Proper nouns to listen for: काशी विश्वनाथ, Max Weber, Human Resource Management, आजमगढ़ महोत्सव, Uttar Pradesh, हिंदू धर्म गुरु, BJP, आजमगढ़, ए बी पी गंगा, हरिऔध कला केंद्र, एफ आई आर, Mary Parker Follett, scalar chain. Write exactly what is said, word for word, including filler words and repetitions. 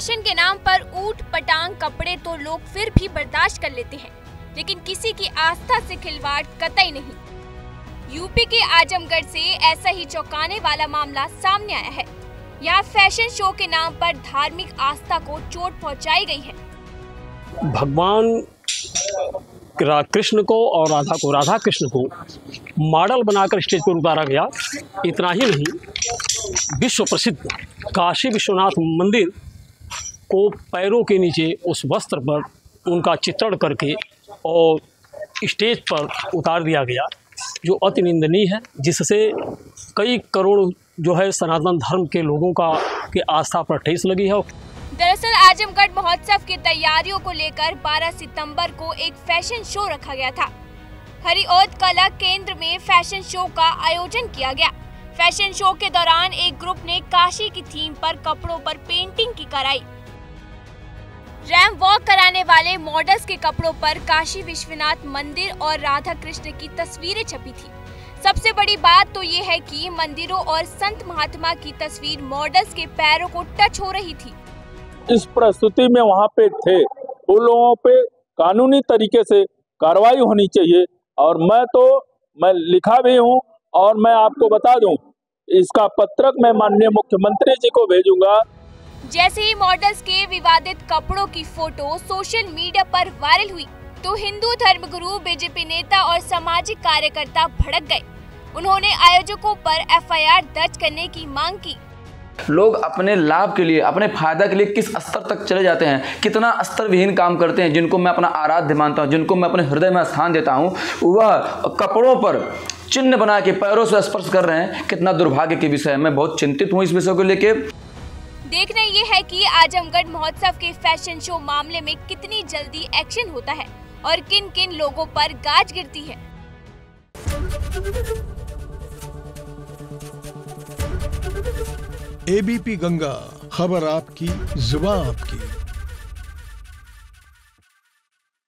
Fashion के नाम पर ऊट पटांग कपड़े तो लोग फिर भी बर्दाश्त कर लेते हैं, लेकिन किसी की आस्था से खिलवाड़ कतई नहीं। यूपी के आजमगढ़ से ऐसा ही चौंकाने वाला मामला सामने आया है। यहाँ फैशन शो के नाम पर धार्मिक आस्था को चोट पहुंचाई गई है। भगवान कृष्ण को और राधा को राधा कृष्ण को मॉडल बनाकर स्टेज पर उतारा गया। इतना ही नहीं, विश्व प्रसिद्ध काशी विश्वनाथ मंदिर को पैरों के नीचे उस वस्त्र पर उनका चित्रण करके और स्टेज पर उतार दिया गया, जो अति निंदनीय है, जिससे कई करोड़ जो है सनातन धर्म के लोगों का के आस्था पर ठेस लगी है। दरअसल आजमगढ़ महोत्सव की तैयारियों को लेकर बारह सितंबर को एक फैशन शो रखा गया था। हरिऔध कला केंद्र में फैशन शो का आयोजन किया गया। फैशन शो के दौरान एक ग्रुप ने काशी की थीम पर कपड़ों पर पेंटिंग की कराई। रैम वॉक कराने वाले मॉडल्स के कपड़ों पर काशी विश्वनाथ मंदिर और राधा कृष्ण की तस्वीरें छपी थी। सबसे बड़ी बात तो ये है कि मंदिरों और संत महात्मा की तस्वीर मॉडल्स के पैरों को टच हो रही थी। इस प्रस्तुति में वहाँ पे थे उन लोगों पे कानूनी तरीके से कार्रवाई होनी चाहिए, और मैं तो मैं लिखा भी हूँ और मैं आपको बता दूं, इसका पत्रक मैं माननीय मुख्यमंत्री जी को भेजूंगा। जैसे ही मॉडल्स के विवादित कपड़ों की फोटो सोशल मीडिया पर वायरल हुई तो हिंदू धर्मगुरु, बीजेपी नेता और सामाजिक कार्यकर्ता भड़क गए। उन्होंने आयोजकों पर एफ आई आर दर्ज करने की मांग की। लोग अपने लाभ के लिए, अपने फायदा के लिए किस स्तर तक चले जाते हैं, कितना स्तर विहीन काम करते हैं। जिनको मैं अपना आराध्य मानता हूँ, जिनको मैं अपने हृदय में स्थान देता हूँ, वह कपड़ों पर चिन्ह बना के पैरों से स्पर्श कर रहे हैं। कितना दुर्भाग्य के विषय है। मैं बहुत चिंतित हूँ इस विषय को लेकर। देखना ये है कि आजमगढ़ महोत्सव के फैशन शो मामले में कितनी जल्दी एक्शन होता है और किन किन लोगों पर गाज गिरती है। ए बी पी गंगा, खबर आपकी, जुबान आपकी।